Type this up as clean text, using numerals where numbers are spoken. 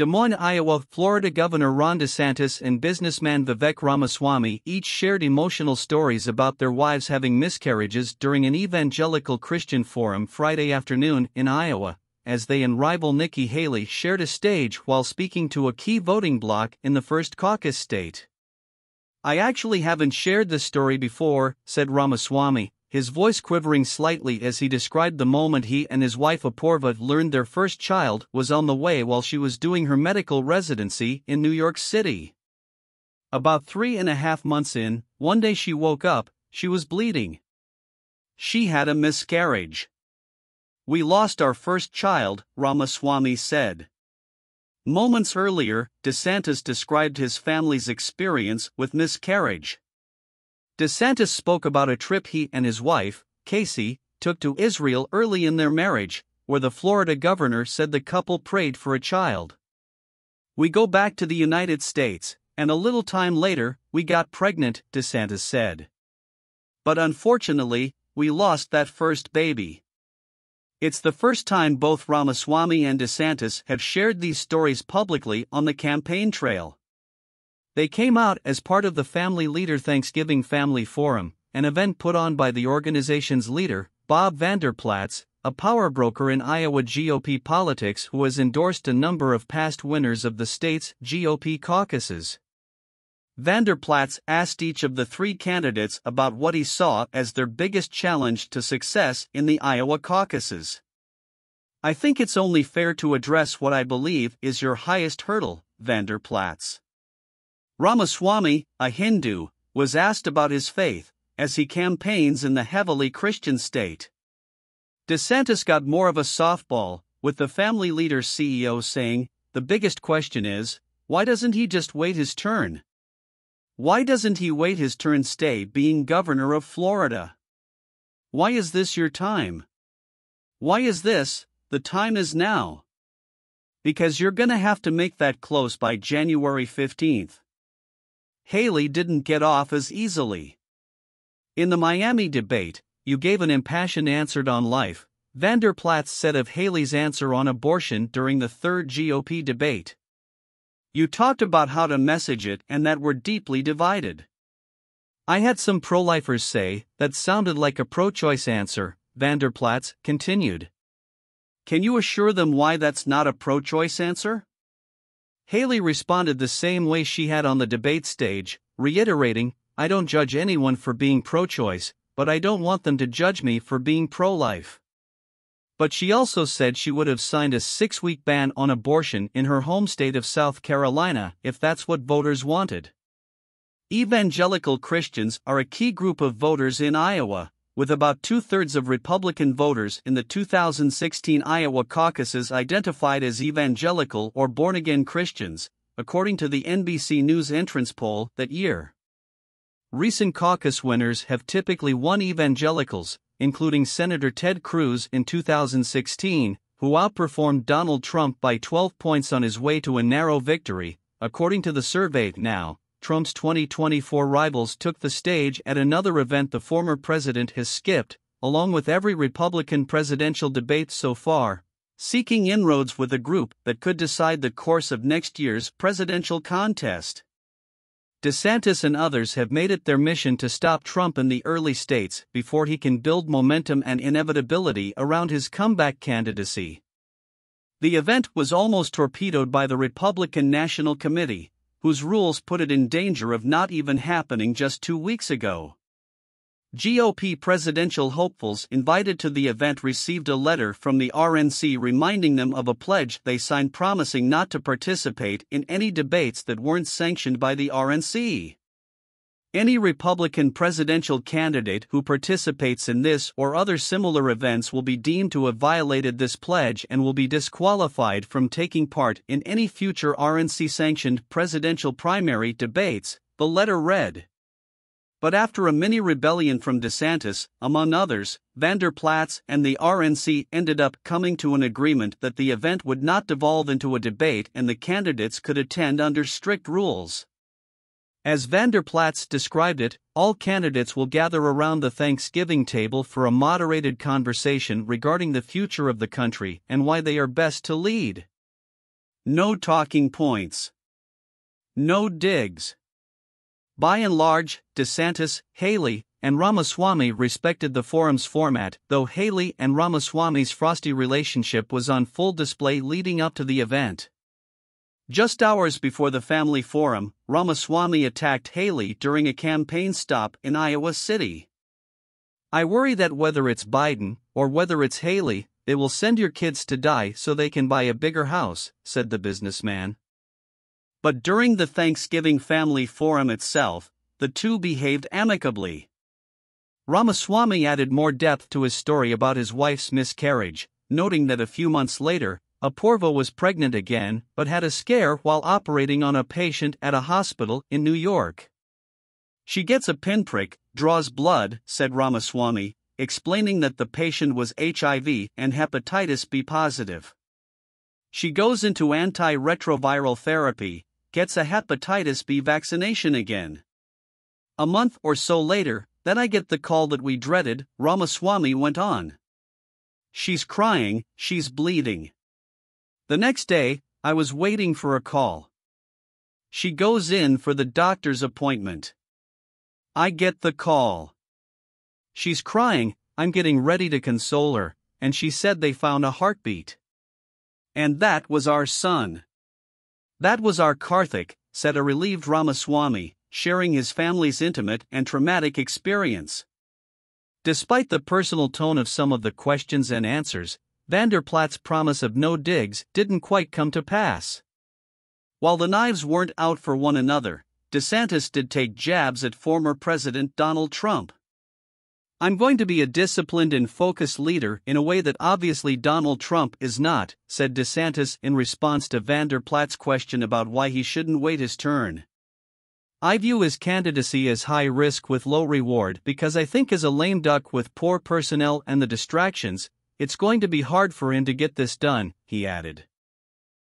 Des Moines, Iowa, Florida Governor Ron DeSantis and businessman Vivek Ramaswamy each shared emotional stories about their wives having miscarriages during an evangelical Christian forum Friday afternoon in Iowa, as they and rival Nikki Haley shared a stage while speaking to a key voting bloc in the first caucus state. "I actually haven't shared this story before," said Ramaswamy, his voice quivering slightly as he described the moment he and his wife Apoorva learned their first child was on the way while she was doing her medical residency in New York City. "About 3.5 months in, one day she woke up, she was bleeding. She had a miscarriage. We lost our first child," Ramaswamy said. Moments earlier, DeSantis described his family's experience with miscarriage. DeSantis spoke about a trip he and his wife, Casey, took to Israel early in their marriage, where the Florida governor said the couple prayed for a child. "We go back to the United States, and a little time later, we got pregnant," DeSantis said. "But unfortunately, we lost that first baby." It's the first time both Ramaswamy and DeSantis have shared these stories publicly on the campaign trail. They came out as part of the Family Leader Thanksgiving Family Forum, an event put on by the organization's leader, Bob Vander Plaats, a power broker in Iowa GOP politics who has endorsed a number of past winners of the state's GOP caucuses. Vander Plaats asked each of the three candidates about what he saw as their biggest challenge to success in the Iowa caucuses. "I think it's only fair to address what I believe is your highest hurdle," Vander Plaats. Ramaswamy, a Hindu, was asked about his faith as he campaigns in the heavily Christian state. DeSantis got more of a softball, with the Family Leader CEO saying, "The biggest question is, why doesn't he just wait his turn? Why doesn't he wait his turn, stay being governor of Florida? Why is this your time? Why is this? The time is now. Because you're gonna have to make that close by January 15th. Haley didn't get off as easily. In the Miami debate, you gave an impassioned answer on life," Vander Plaats said of Haley's answer on abortion during the third GOP debate. "You talked about how to message it and that we're deeply divided. I had some pro-lifers say that sounded like a pro-choice answer," Vander Plaats continued. "Can you assure them why that's not a pro-choice answer?" Haley responded the same way she had on the debate stage, reiterating, "I don't judge anyone for being pro-choice, but I don't want them to judge me for being pro-life." But she also said she would have signed a 6-week ban on abortion in her home state of South Carolina if that's what voters wanted. Evangelical Christians are a key group of voters in Iowa, with about 2/3 of Republican voters in the 2016 Iowa caucuses identified as evangelical or born-again Christians, according to the NBC News entrance poll that year. Recent caucus winners have typically won evangelicals, including Senator Ted Cruz in 2016, who outperformed Donald Trump by 12 points on his way to a narrow victory, according to the survey Now. Trump's 2024 rivals took the stage at another event the former president has skipped, along with every Republican presidential debate so far, seeking inroads with a group that could decide the course of next year's presidential contest. DeSantis and others have made it their mission to stop Trump in the early states before he can build momentum and inevitability around his comeback candidacy. The event was almost torpedoed by the Republican National Committee, whose rules put it in danger of not even happening just 2 weeks ago. GOP presidential hopefuls invited to the event received a letter from the RNC reminding them of a pledge they signed promising not to participate in any debates that weren't sanctioned by the RNC. Any Republican presidential candidate who participates in this or other similar events will be deemed to have violated this pledge and will be disqualified from taking part in any future RNC-sanctioned presidential primary debates, the letter read. But after a mini-rebellion from DeSantis, among others, Vander Plaats and the RNC ended up coming to an agreement that the event would not devolve into a debate and the candidates could attend under strict rules. As Vander Plaats described it, all candidates will gather around the Thanksgiving table for a moderated conversation regarding the future of the country and why they are best to lead. No talking points. No digs. By and large, DeSantis, Haley, and Ramaswamy respected the forum's format, though Haley and Ramaswamy's frosty relationship was on full display leading up to the event. Just hours before the family forum, Ramaswamy attacked Haley during a campaign stop in Iowa City. "I worry that whether it's Biden, or whether it's Haley, they will send your kids to die so they can buy a bigger house," said the businessman. But during the Thanksgiving family forum itself, the two behaved amicably. Ramaswamy added more depth to his story about his wife's miscarriage, noting that a few months later, Apoorva was pregnant again but had a scare while operating on a patient at a hospital in New York. "She gets a pinprick, draws blood," said Ramaswamy, explaining that the patient was HIV and hepatitis B positive. "She goes into antiretroviral therapy, gets a hepatitis B vaccination again. A month or so later, then I get the call that we dreaded," Ramaswamy went on. "She's crying, she's bleeding. The next day, I was waiting for a call. She goes in for the doctor's appointment. I get the call. She's crying, I'm getting ready to console her, and she said they found a heartbeat. And that was our son. That was our Karthik," said a relieved Ramaswamy, sharing his family's intimate and traumatic experience. Despite the personal tone of some of the questions and answers, Vander Plaats' promise of no digs didn't quite come to pass. While the knives weren't out for one another, DeSantis did take jabs at former President Donald Trump. "I'm going to be a disciplined and focused leader in a way that obviously Donald Trump is not," said DeSantis in response to Vander Plaats' question about why he shouldn't wait his turn. "I view his candidacy as high risk with low reward because I think as a lame duck with poor personnel and the distractions, it's going to be hard for him to get this done," he added.